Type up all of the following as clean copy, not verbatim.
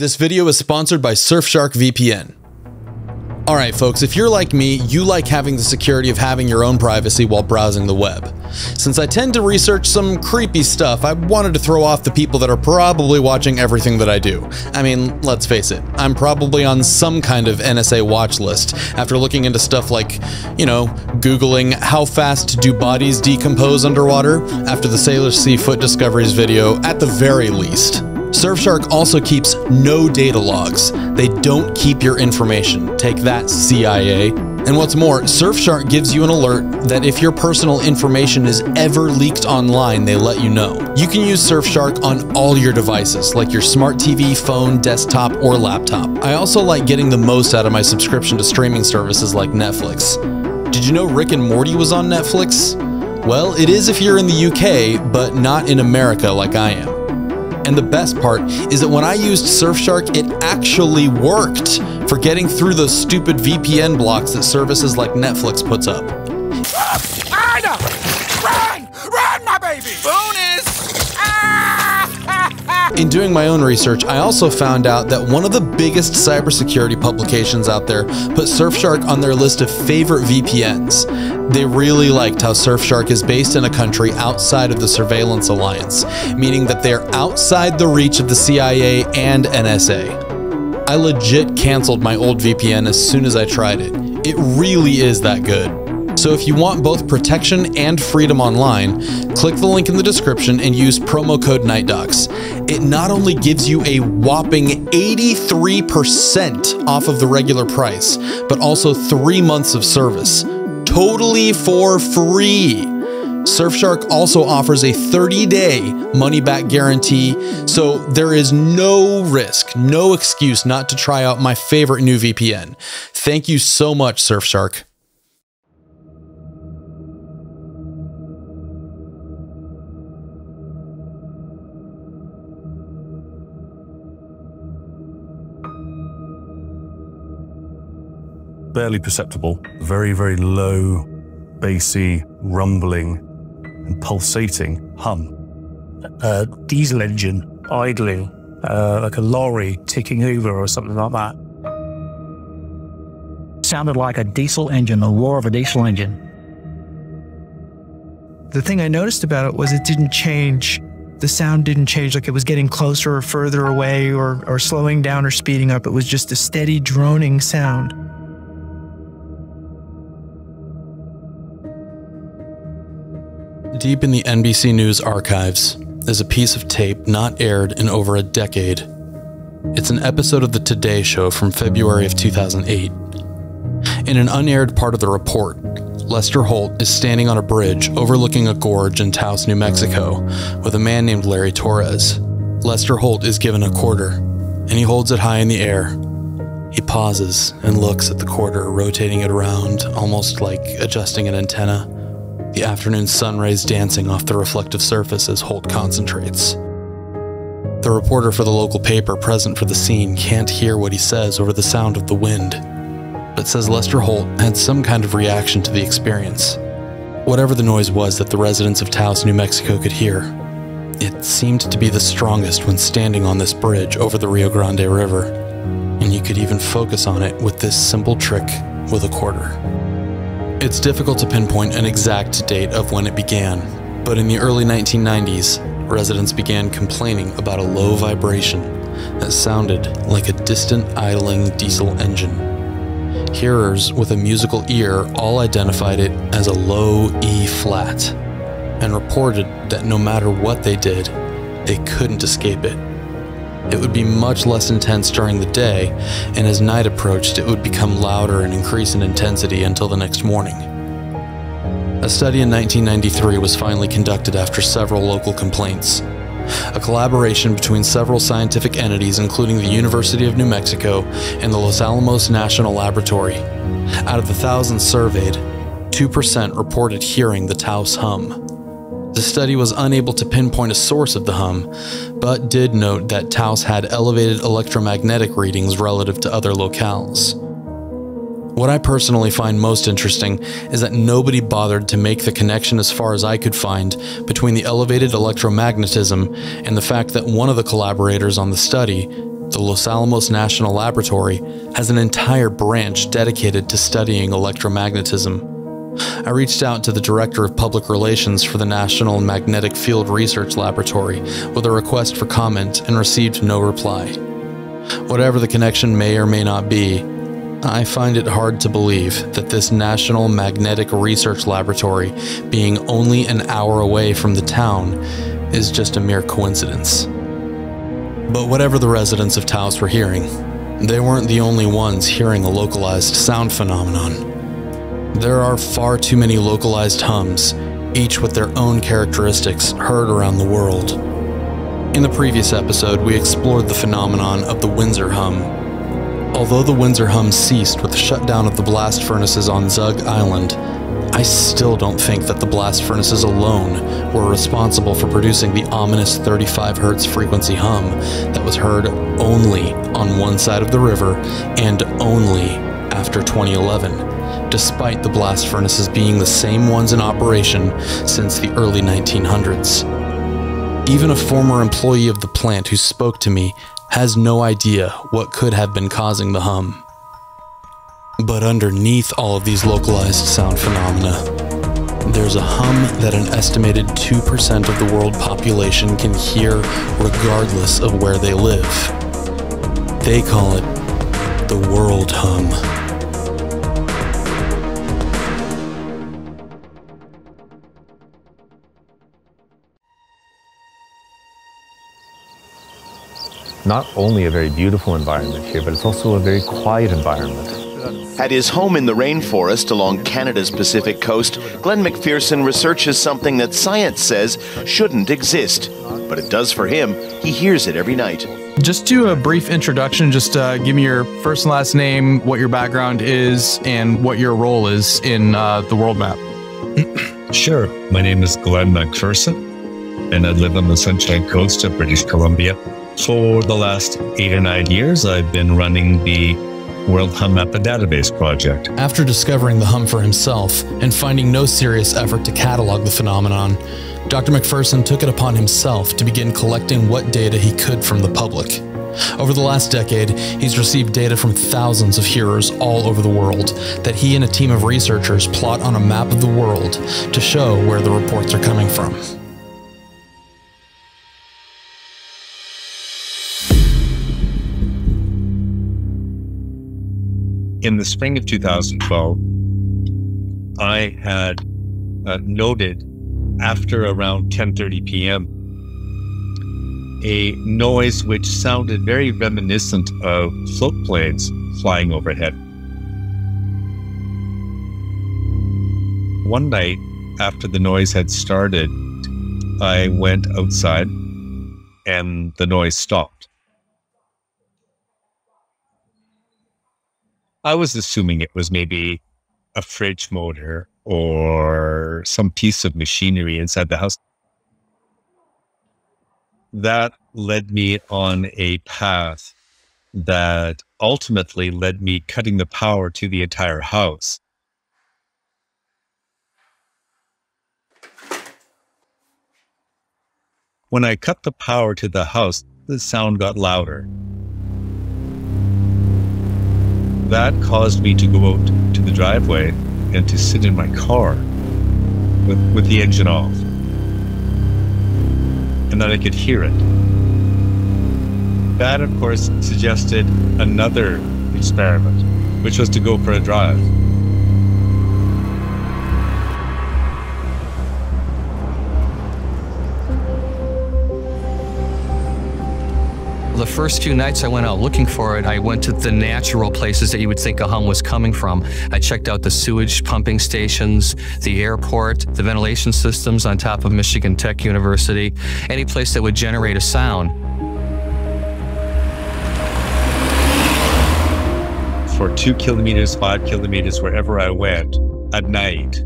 This video is sponsored by Surfshark VPN. Alright folks, if you're like me, you like having the security of having your own privacy while browsing the web. Since I tend to research some creepy stuff, I wanted to throw off the people that are probably watching everything that I do. I mean, let's face it, I'm probably on some kind of NSA watch list after looking into stuff like, you know, Googling how fast do bodies decompose underwater after the Salish Sea Foot Discoveries video at the very least. Surfshark also keeps no data logs. They don't keep your information. Take that, CIA. And what's more, Surfshark gives you an alert that if your personal information is ever leaked online, they let you know. You can use Surfshark on all your devices, like your smart TV, phone, desktop, or laptop. I also like getting the most out of my subscription to streaming services like Netflix. Did you know Rick and Morty was on Netflix? Well, it is if you're in the UK, but not in America like I am. And the best part is that when I used Surfshark, it actually worked for getting through those stupid VPN blocks that services like Netflix puts up. I know. Run! Run, my baby! Bonus! Ah! In doing my own research, I also found out that one of the biggest cybersecurity publications out there put Surfshark on their list of favorite VPNs. They really liked how Surfshark is based in a country outside of the Surveillance Alliance, meaning that they're outside the reach of the CIA and NSA. I legit canceled my old VPN as soon as I tried it. It really is that good. So if you want both protection and freedom online, click the link in the description and use promo code NightDocs. It not only gives you a whopping 83% off of the regular price, but also 3 months of service. Totally for free. Surfshark also offers a 30-day money-back guarantee, so there is no risk, no excuse not to try out my favorite new VPN. Thank you so much, Surfshark. Barely perceptible, very, very low, bassy, rumbling, and pulsating hum. A diesel engine idling, like a lorry ticking over or something like that. Sounded like a diesel engine, the roar of a diesel engine. The thing I noticed about it was it didn't change. The sound didn't change, like it was getting closer or further away or slowing down or speeding up. It was just a steady droning sound. Deep in the NBC News archives is a piece of tape not aired in over a decade. It's an episode of the Today Show from February of 2008. In an unaired part of the report, Lester Holt is standing on a bridge overlooking a gorge in Taos, New Mexico, with a man named Larry Torres. Lester Holt is given a quarter, and he holds it high in the air. He pauses and looks at the quarter, rotating it around, almost like adjusting an antenna. The afternoon sun rays dancing off the reflective surface as Holt concentrates. The reporter for the local paper present for the scene can't hear what he says over the sound of the wind, but says Lester Holt had some kind of reaction to the experience. Whatever the noise was that the residents of Taos, New Mexico could hear, it seemed to be the strongest when standing on this bridge over the Rio Grande River, and you could even focus on it with this simple trick with a quarter. It's difficult to pinpoint an exact date of when it began, but in the early 1990s, residents began complaining about a low vibration that sounded like a distant idling diesel engine. Hearers with a musical ear all identified it as a low E flat and reported that no matter what they did, they couldn't escape it. It would be much less intense during the day, and as night approached, it would become louder and increase in intensity until the next morning. A study in 1993 was finally conducted after several local complaints. A collaboration between several scientific entities, including the University of New Mexico and the Los Alamos National Laboratory. Out of the thousands surveyed, 2% reported hearing the Taos hum. The study was unable to pinpoint a source of the hum, but did note that Taos had elevated electromagnetic readings relative to other locales. What I personally find most interesting is that nobody bothered to make the connection, as far as I could find, between the elevated electromagnetism and the fact that one of the collaborators on the study The Los Alamos National Laboratory has an entire branch dedicated to studying electromagnetism. I reached out to the Director of Public Relations for the National Magnetic Field Research Laboratory with a request for comment and received no reply. Whatever the connection may or may not be, I find it hard to believe that this National Magnetic Research Laboratory, being only an hour away from the town, is just a mere coincidence. But whatever the residents of Taos were hearing, they weren't the only ones hearing a localized sound phenomenon. There are far too many localized hums, each with their own characteristics, heard around the world. In the previous episode, we explored the phenomenon of the Windsor hum. Although the Windsor hum ceased with the shutdown of the blast furnaces on Zug Island, I still don't think that the blast furnaces alone were responsible for producing the ominous 35 Hz frequency hum that was heard only on one side of the river and only after 2011, despite the blast furnaces being the same ones in operation since the early 1900s. Even a former employee of the plant who spoke to me has no idea what could have been causing the hum. But underneath all of these localized sound phenomena, there's a hum that an estimated 2% of the world population can hear regardless of where they live. They call it the World Hum. Not only a very beautiful environment here, but it's also a very quiet environment. At his home in the rainforest along Canada's Pacific coast, Glenn McPherson researches something that science says shouldn't exist, but it does for him. He hears it every night. Just do a brief introduction. Just give me your first and last name, what your background is, and what your role is in the world map. Sure. My name is Glenn McPherson, and I live on the Sunshine Coast of British Columbia. For the last 8 or 9 years, I've been running the World Hum Map Database Project. After discovering the hum for himself and finding no serious effort to catalog the phenomenon, Dr. McPherson took it upon himself to begin collecting what data he could from the public. Over the last decade, he's received data from thousands of hearers all over the world that he and a team of researchers plot on a map of the world to show where the reports are coming from. In the spring of 2012, I had noted after around 10:30 p.m. a noise which sounded very reminiscent of float planes flying overhead. One night after the noise had started, I went outside and the noise stopped. I was assuming it was maybe a fridge motor or some piece of machinery inside the house. That led me on a path that ultimately led me cutting the power to the entire house. When I cut the power to the house, the sound got louder. That caused me to go out to the driveway and to sit in my car with the engine off. And then I could hear it. That, of course, suggested another experiment, which was to go for a drive. The first few nights I went out looking for it, I went to the natural places that you would think a hum was coming from. I checked out the sewage pumping stations, the airport, the ventilation systems on top of Michigan Tech University, any place that would generate a sound. For 2 kilometers, 5 kilometers, wherever I went, at night,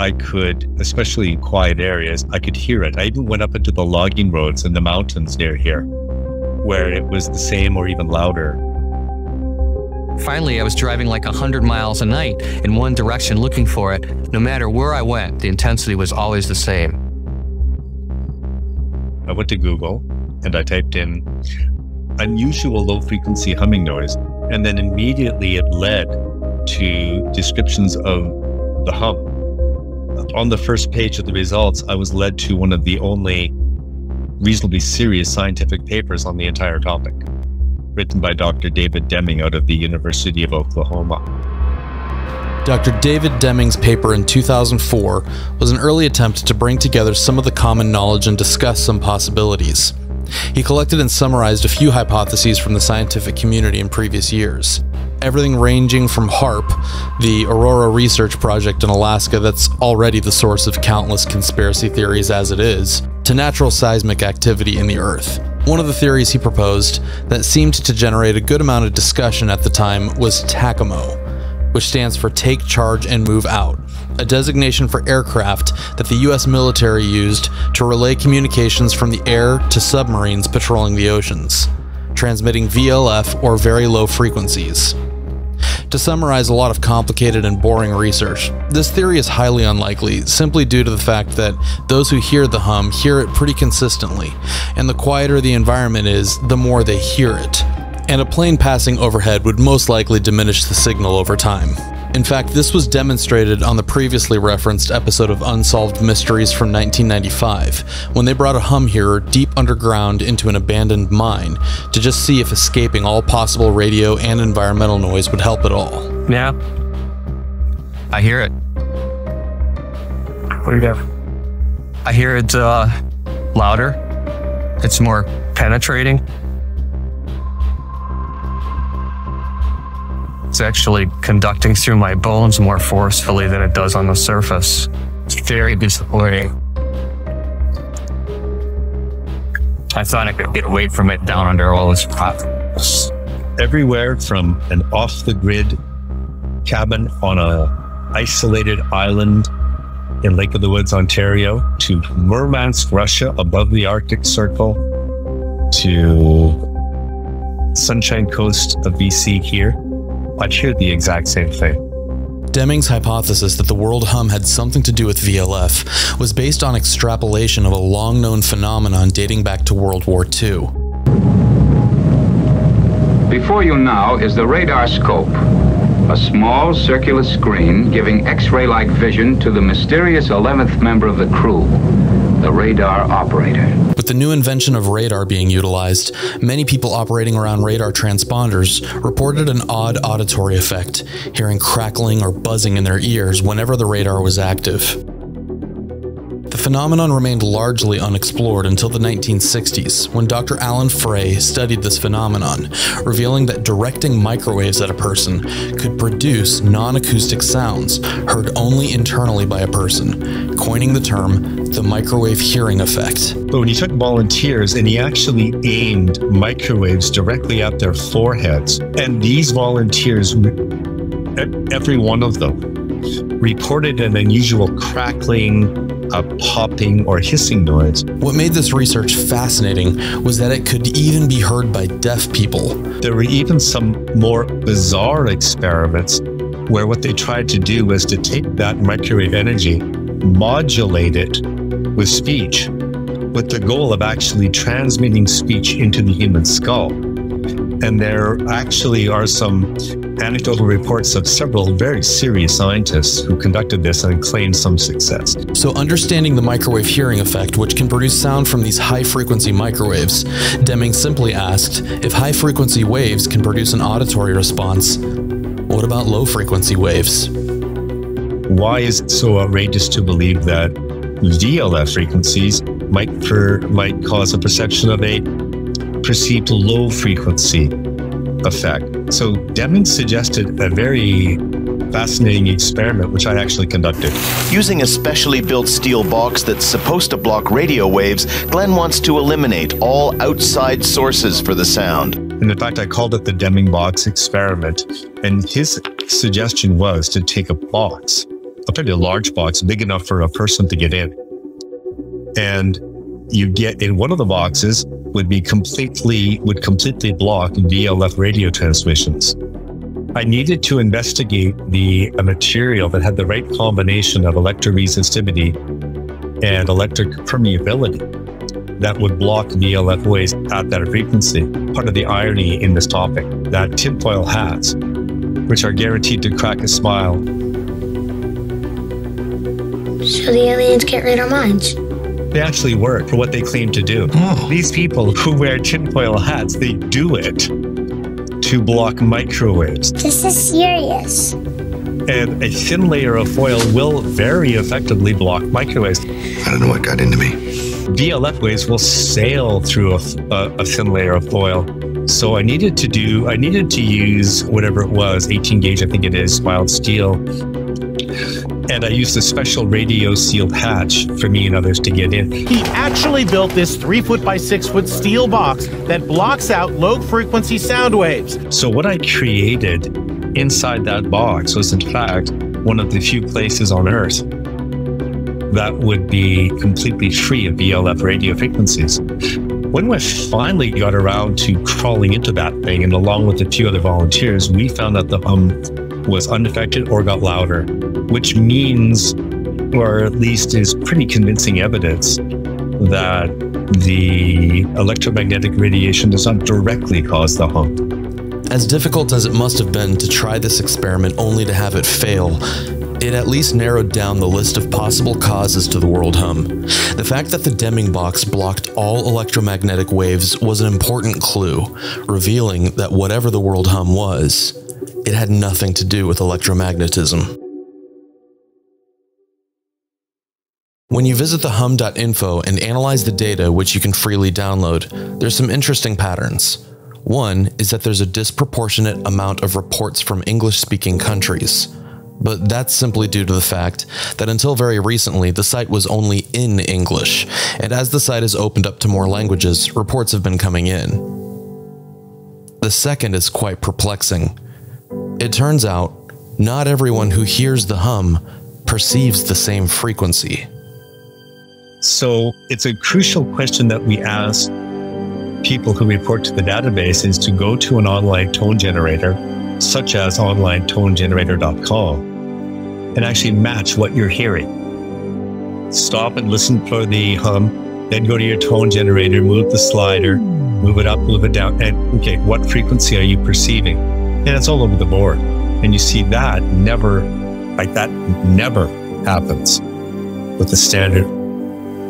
I could, especially in quiet areas, I could hear it. I even went up into the logging roads in the mountains near here, where it was the same or even louder. Finally, I was driving like 100 miles a night in one direction looking for it. No matter where I went, the intensity was always the same. I went to Google and I typed in unusual low-frequency humming noise. And then immediately it led to descriptions of the hum. On the first page of the results, I was led to one of the only reasonably serious scientific papers on the entire topic, written by Dr. David Deming out of the University of Oklahoma. Dr. David Deming's paper in 2004 was an early attempt to bring together some of the common knowledge and discuss some possibilities. He collected and summarized a few hypotheses from the scientific community in previous years. Everything ranging from HAARP, the Aurora Research Project in Alaska that's already the source of countless conspiracy theories as it is, to natural seismic activity in the Earth. One of the theories he proposed that seemed to generate a good amount of discussion at the time was TACAMO, which stands for Take Charge and Move Out, a designation for aircraft that the US military used to relay communications from the air to submarines patrolling the oceans, transmitting VLF or very low frequencies. To summarize a lot of complicated and boring research, this theory is highly unlikely simply due to the fact that those who hear the hum hear it pretty consistently, and the quieter the environment is, the more they hear it, and a plane passing overhead would most likely diminish the signal over time. In fact, this was demonstrated on the previously referenced episode of Unsolved Mysteries from 1995, when they brought a hum hearer deep underground into an abandoned mine to just see if escaping all possible radio and environmental noise would help at all. Yeah. I hear it. What do you have? I hear it louder. It's more penetrating. It's actually conducting through my bones more forcefully than it does on the surface. It's very disappointing. I thought I could get away from it down under all this problems. Everywhere from an off-the-grid cabin on a isolated island in Lake of the Woods, Ontario, to Murmansk, Russia, above the Arctic Circle, to Sunshine Coast of BC here, I'd hear the exact same thing. Deming's hypothesis that the world hum had something to do with VLF was based on extrapolation of a long-known phenomenon dating back to World War II. Before you now is the radar scope, a small circular screen giving X-ray-like vision to the mysterious 11th member of the crew, the radar operator. With the new invention of radar being utilized, many people operating around radar transponders reported an odd auditory effect, hearing crackling or buzzing in their ears whenever the radar was active. The phenomenon remained largely unexplored until the 1960s, when Dr. Alan Frey studied this phenomenon, revealing that directing microwaves at a person could produce non-acoustic sounds heard only internally by a person, coining the term the microwave hearing effect. But when he took volunteers and he actually aimed microwaves directly at their foreheads, and these volunteers, every one of them, reported an unusual crackling, a popping or hissing noise. What made this research fascinating was that it could even be heard by deaf people. There were even some more bizarre experiments where what they tried to do was to take that microwave energy, modulate it with speech, with the goal of actually transmitting speech into the human skull. And there actually are some anecdotal reports of several very serious scientists who conducted this and claimed some success. So understanding the microwave hearing effect, which can produce sound from these high-frequency microwaves, Deming simply asked, if high-frequency waves can produce an auditory response, what about low-frequency waves? Why is it so outrageous to believe that VLF frequencies might cause a perception of a perceived low-frequency effect? So Deming suggested a very fascinating experiment, which I actually conducted. Using a specially built steel box that's supposed to block radio waves, Glenn wants to eliminate all outside sources for the sound. And in fact, I called it the Deming Box experiment. And his suggestion was to take a box, a pretty large box, big enough for a person to get in. And you get in one of the boxes would completely block VLF radio transmissions. I needed to investigate a material that had the right combination of electroresistivity and electric permeability. that would block DLF waves at that frequency. Part of the irony in this topic, that tinfoil hats, which are guaranteed to crack a smile. So the aliens can't read our minds. They actually work for what they claim to do. Oh. These people who wear tinfoil hats, they do it to block microwaves. This is serious. And a thin layer of foil will very effectively block microwaves. I don't know what got into me. DLF waves will sail through a thin layer of foil. So I needed to use whatever it was, 18 gauge, I think it is, mild steel. And I used a special radio sealed hatch for me and others to get in. He actually built this 3-foot by 6-foot steel box that blocks out low frequency sound waves. So what I created inside that box was in fact one of the few places on Earth that would be completely free of VLF radio frequencies. When we finally got around to crawling into that thing, and along with a few other volunteers, we found that the hum was unaffected or got louder, which means, or at least is pretty convincing evidence, that the electromagnetic radiation does not directly cause the hum. As difficult as it must have been to try this experiment only to have it fail, it at least narrowed down the list of possible causes to the world hum. The fact that the Deming box blocked all electromagnetic waves was an important clue, revealing that whatever the world hum was, it had nothing to do with electromagnetism. When you visit the hum.info and analyze the data, which you can freely download, there's some interesting patterns. One is that there's a disproportionate amount of reports from English-speaking countries, but that's simply due to the fact that until very recently, the site was only in English, and as the site has opened up to more languages, reports have been coming in. The second is quite perplexing. It turns out, not everyone who hears the hum perceives the same frequency. So it's a crucial question that we ask people who report to the database is to go to an online tone generator, such as onlinetonegenerator.com, and actually match what you're hearing. Stop and listen for the hum, then go to your tone generator, move the slider, move it up, move it down, and okay, what frequency are you perceiving? And it's all over the board. And you see that never happens with the standard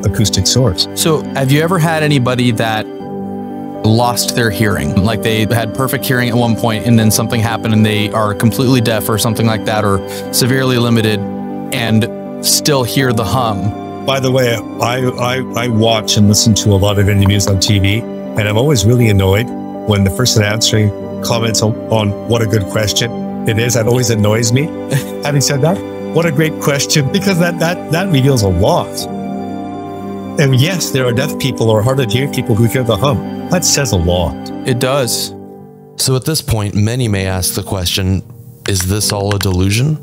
acoustic source. So have you ever had anybody that lost their hearing? Like they had perfect hearing at one point and then something happened and they are completely deaf or something like that, or severely limited and still hear the hum. By the way, I watch and listen to a lot of interviews on TV, and I'm always really annoyed when the person answering comments on what a good question it is. That always annoys me. Having said that, what a great question, because that reveals a lot. And yes, there are deaf people or hard of hearing people who hear the hum. That says a lot. It does. So at this point, many may ask the question, is this all a delusion?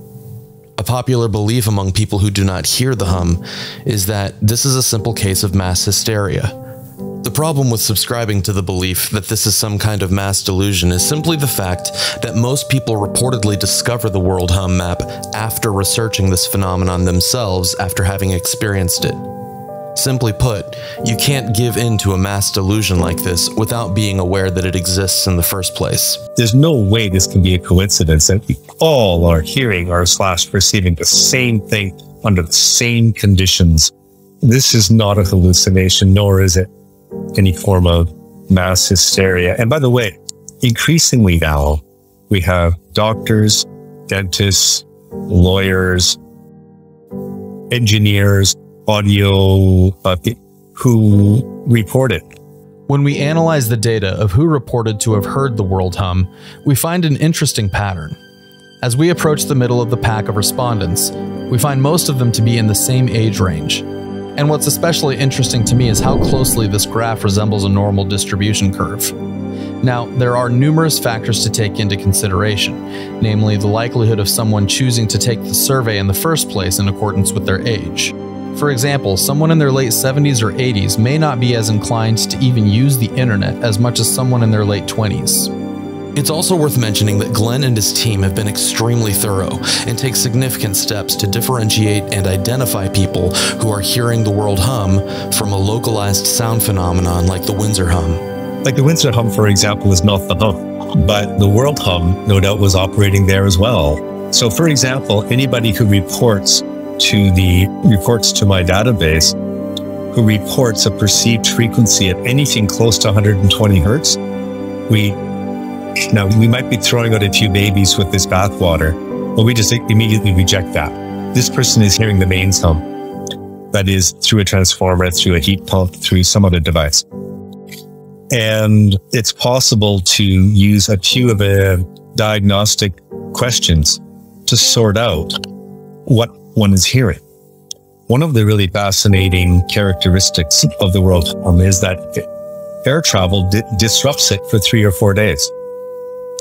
A popular belief among people who do not hear the hum is that this is a simple case of mass hysteria. The problem with subscribing to the belief that this is some kind of mass delusion is simply the fact that most people reportedly discover the World Hum Map after researching this phenomenon themselves after having experienced it. Simply put, you can't give in to a mass delusion like this without being aware that it exists in the first place. There's no way this can be a coincidence that we all are hearing or / perceiving the same thing under the same conditions. This is not a hallucination, nor is it any form of mass hysteria. And by the way, increasingly now, we have doctors, dentists, lawyers, engineers, audio who reported. When we analyze the data of who reported to have heard the world hum, we find an interesting pattern. As we approach the middle of the pack of respondents, we find most of them to be in the same age range. And what's especially interesting to me is how closely this graph resembles a normal distribution curve. Now, there are numerous factors to take into consideration, namely the likelihood of someone choosing to take the survey in the first place in accordance with their age. For example, someone in their late 70s or 80s may not be as inclined to even use the internet as much as someone in their late 20s. It's also worth mentioning that Glenn and his team have been extremely thorough and take significant steps to differentiate and identify people who are hearing the world hum from a localized sound phenomenon like the Windsor hum. Like the Windsor hum, for example, is not the hum, but the world hum, no doubt, was operating there as well. So, for example, anybody who reports to my database, who reports a perceived frequency of anything close to 120 hertz, we might be throwing out a few babies with this bathwater, but we just immediately reject that. This person is hearing the mains hum. That is through a transformer, through a heat pump, through some other device. And it's possible to use a few of the diagnostic questions to sort out what one is hearing. One of the really fascinating characteristics of the world hum is that air travel disrupts it for 3 or 4 days.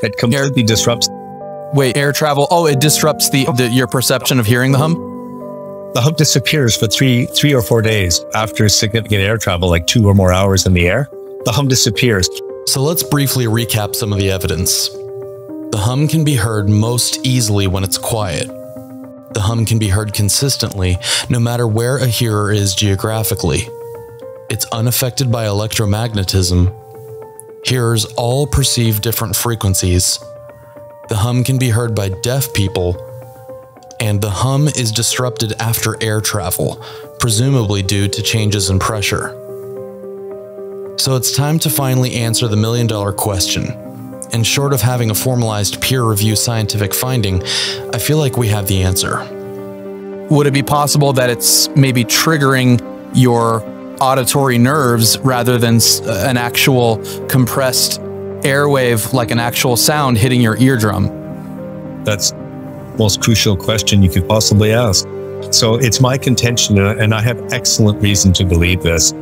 It completely disrupts. Wait, air travel? Oh, it disrupts your perception of hearing the hum? The hum disappears for three or four days after significant air travel, like 2 or more hours in the air. The hum disappears. So let's briefly recap some of the evidence. The hum can be heard most easily when it's quiet. The hum can be heard consistently, no matter where a hearer is geographically. It's unaffected by electromagnetism. Hearers all perceive different frequencies. The hum can be heard by deaf people, and the hum is disrupted after air travel, presumably due to changes in pressure. So it's time to finally answer the million-dollar question, and short of having a formalized peer-reviewed scientific finding, I feel like we have the answer. Would it be possible that it's maybe triggering your auditory nerves rather than an actual compressed airwave, like an actual sound hitting your eardrum? That's the most crucial question you could possibly ask. So it's my contention, and I have excellent reason to believe this,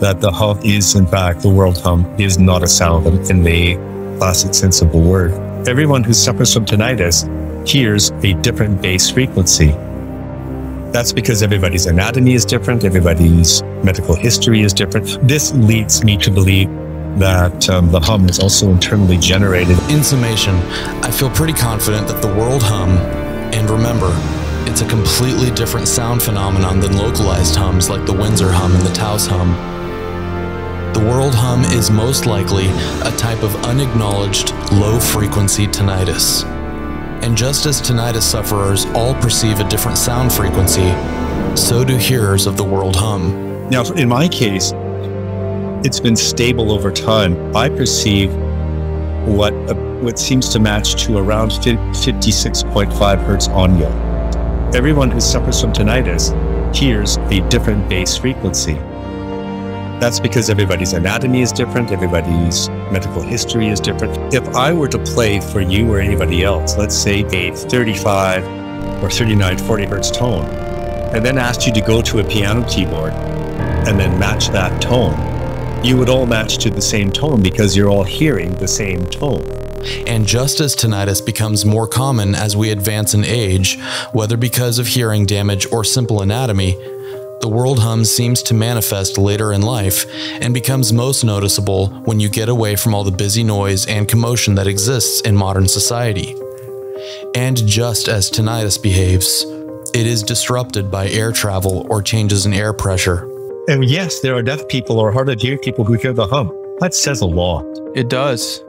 that the hum is, in fact, the world hum is not a sound in the classic sense of the word. Everyone who suffers from tinnitus hears a different bass frequency. That's because everybody's anatomy is different, everybody's medical history is different. This leads me to believe that the hum is also internally generated. In summation, I feel pretty confident that the world hum, and remember, it's a completely different sound phenomenon than localized hums like the Windsor hum and the Taos hum. The world hum is most likely a type of unacknowledged, low-frequency tinnitus. And just as tinnitus sufferers all perceive a different sound frequency, so do hearers of the world hum. Now, in my case, it's been stable over time. I perceive what seems to match to around 56.5 hertz onyo. Everyone who suffers from tinnitus hears a different bass frequency. That's because everybody's anatomy is different, everybody's medical history is different. If I were to play for you or anybody else, let's say a 35 or 39, 40 hertz tone, and then asked you to go to a piano keyboard and then match that tone, you would all match to the same tone because you're all hearing the same tone. And just as tinnitus becomes more common as we advance in age, whether because of hearing damage or simple anatomy, the world hum seems to manifest later in life and becomes most noticeable when you get away from all the busy noise and commotion that exists in modern society. And just as tinnitus behaves, it is disrupted by air travel or changes in air pressure. And yes, there are deaf people or hard of hearing people who hear the hum. That says a lot. It does.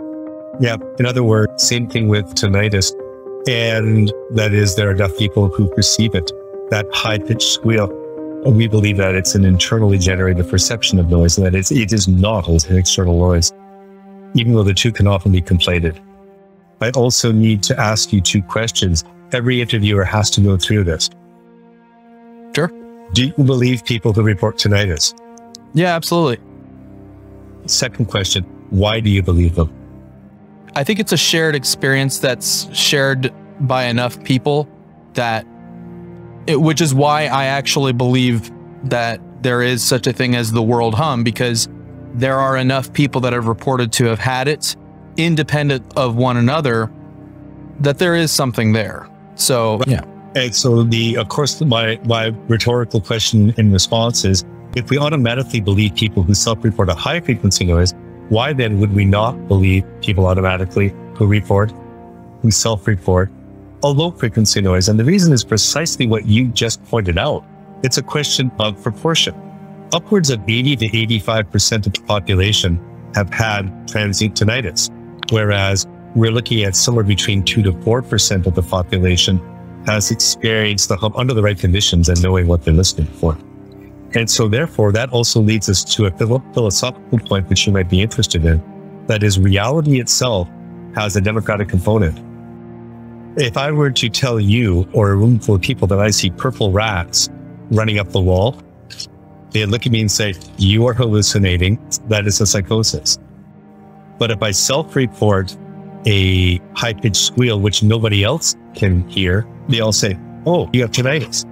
Yeah, in other words, same thing with tinnitus. And that is, there are deaf people who perceive it, that high-pitched squeal. We believe that it's an internally generated perception of noise, and that it is not an external noise, even though the two can often be conflated. I also need to ask you two questions. Every interviewer has to go through this. Sure. Do you believe people who report tinnitus? Yeah, absolutely. Second question, why do you believe them? I think it's a shared experience that's shared by enough people that which is why I actually believe that there is such a thing as the world hum, because there are enough people that have reported to have had it, independent of one another, that there is something there. So, right. Yeah. And so, of course, my rhetorical question in response is, if we automatically believe people who self-report a high frequency noise, Why then would we not believe people automatically who report, who self-report a low frequency noise? And the reason is precisely what you just pointed out. It's a question of proportion. Upwards of 80 to 85% of the population have had transient tinnitus, whereas we're looking at somewhere between 2 to 4% of the population has experienced the hum under the right conditions and knowing what they're listening for. And so therefore, that also leads us to a philosophical point which you might be interested in. That is, reality itself has a democratic component. If I were to tell you or a room full of people that I see purple rats running up the wall, they'd look at me and say, you are hallucinating. That is a psychosis. But if I self-report a high-pitched squeal, which nobody else can hear, they all say, oh, you have tinnitus.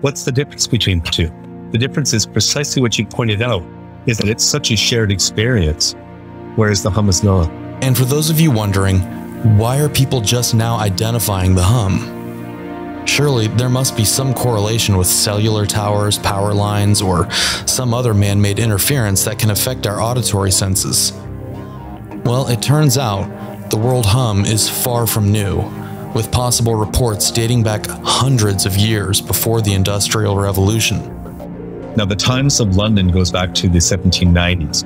What's the difference between the two? The difference is precisely what you pointed out, is that it's such a shared experience, whereas the hum is not. And for those of you wondering, why are people just now identifying the hum? Surely there must be some correlation with cellular towers, power lines, or some other man-made interference that can affect our auditory senses. Well, it turns out the World Hum is far from new, with possible reports dating back hundreds of years before the Industrial Revolution. Now, the Times of London goes back to the 1790s.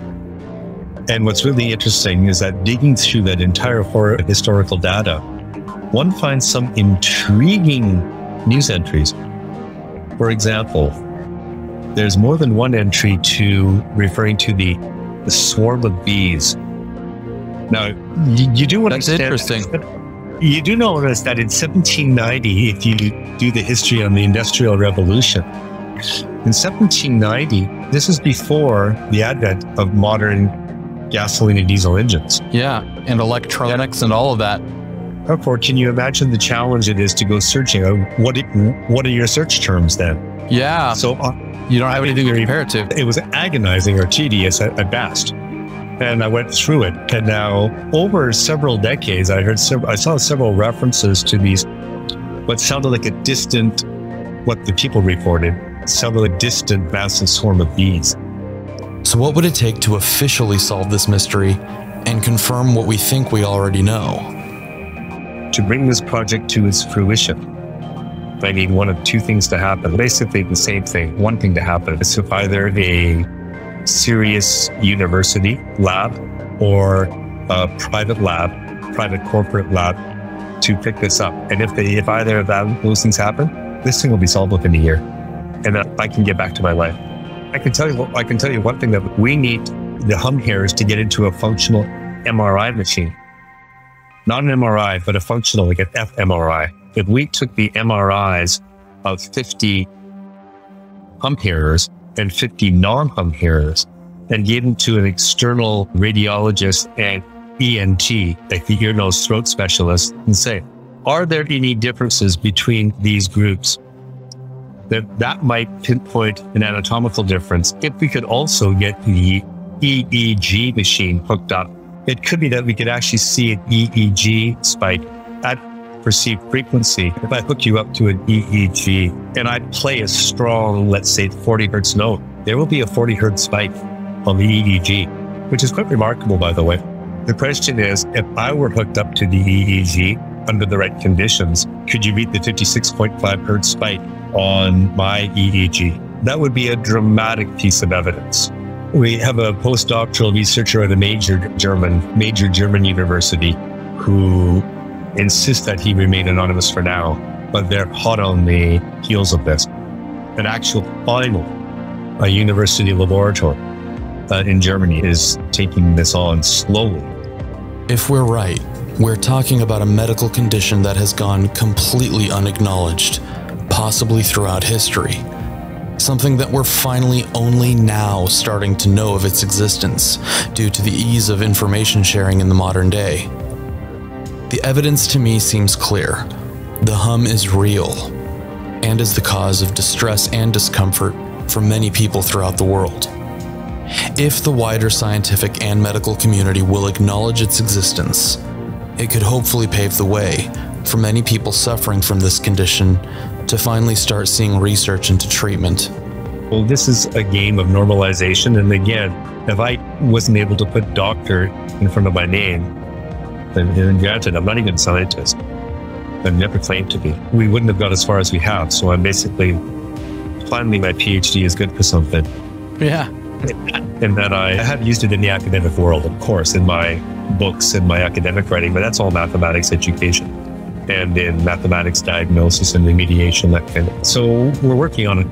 And what's really interesting is that digging through that entire historical data, one finds some intriguing news entries. For example, there's more than one entry to referring to the swarm of bees. Now, you do understand. That's interesting. You do notice that in 1790, if you do the history on the Industrial Revolution, in 1790, this is before the advent of modern gasoline and diesel engines. Yeah, and electronics and all of that. Therefore, can you imagine the challenge it is to go searching? What are your search terms then? Yeah, so you don't have anything to compare it to. It was agonizing or tedious at best. And I went through it. And now, over several decades, I saw several references to these, what sounded like a distant, what the people reported. Several distant massive swarm of bees. So what would it take to officially solve this mystery and confirm what we think we already know? To bring this project to its fruition, I need one of two things to happen. Basically the same thing. One thing to happen is if either a serious university lab or a private lab, private corporate lab, to pick this up. And if either of those things happen, this thing will be solved within a year. And that I can get back to my life. I can tell you one thing that we need the hum here is to get into a functional MRI machine. Not an MRI, but a functional, like an fMRI. If we took the MRIs of 50 hum hearers and 50 non-hum hearers and gave them to an external radiologist and ENT, like the ear, nose, throat specialist, and say, are there any differences between these groups? That might pinpoint an anatomical difference. If we could also get the EEG machine hooked up, it could be that we could actually see an EEG spike at perceived frequency. If I hook you up to an EEG and I play a strong, let's say 40 hertz note, there will be a 40 hertz spike on the EEG, which is quite remarkable, by the way. The question is, if I were hooked up to the EEG under the right conditions, could you meet the 56.5 hertz spike on my EEG? That would be a dramatic piece of evidence. We have a postdoctoral researcher at a major German university who insists that he remain anonymous for now, but they're hot on the heels of this. An actual final, a university laboratory in Germany is taking this on slowly. If we're right, we're talking about a medical condition that has gone completely unacknowledged, possibly throughout history. Something that we're finally only now starting to know of its existence due to the ease of information sharing in the modern day. The evidence to me seems clear. The hum is real and is the cause of distress and discomfort for many people throughout the world. If the wider scientific and medical community will acknowledge its existence, it could hopefully pave the way for many people suffering from this condition to finally start seeing research into treatment. well, this is a game of normalization. And again, if I wasn't able to put doctor in front of my name, and granted, I'm not even a scientist, I've never claimed to be, we wouldn't have got as far as we have. So I'm basically, finally, my PhD is good for something. Yeah. And that I have used it in the academic world, of course, in my books and my academic writing, but that's all mathematics education and in mathematics diagnosis and remediation, that kind of. So we're working on it.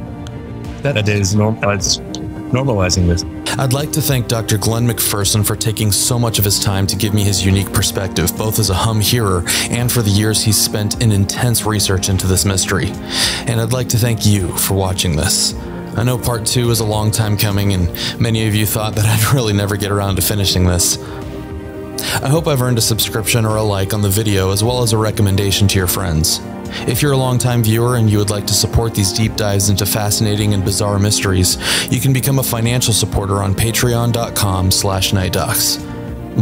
That is normalizing this. I'd like to thank Dr. Glenn McPherson for taking so much of his time to give me his unique perspective, both as a hum hearer and for the years he's spent in intense research into this mystery. And I'd like to thank you for watching this. I know part two is a long time coming, and many of you thought that I'd really never get around to finishing this. I hope I've earned a subscription or a like on the video, as well as a recommendation to your friends. If you're a longtime viewer and you would like to support these deep dives into fascinating and bizarre mysteries, you can become a financial supporter on Patreon.com/NightDocs.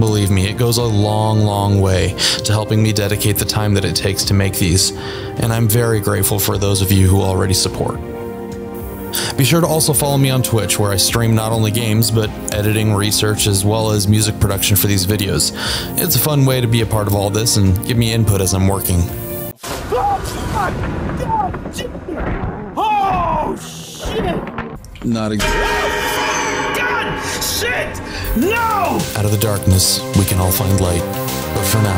Believe me, it goes a long, long way to helping me dedicate the time that it takes to make these, and I'm very grateful for those of you who already support. Be sure to also follow me on Twitch, where I stream not only games, but editing, research, as well as music production for these videos. It's a fun way to be a part of all this and give me input as I'm working. Oh shit! Not again. Oh God! Shit! No! Out of the darkness, we can all find light. But for now,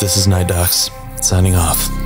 this is NightDocs, signing off.